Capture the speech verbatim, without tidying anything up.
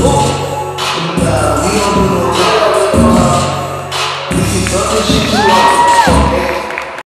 Boom!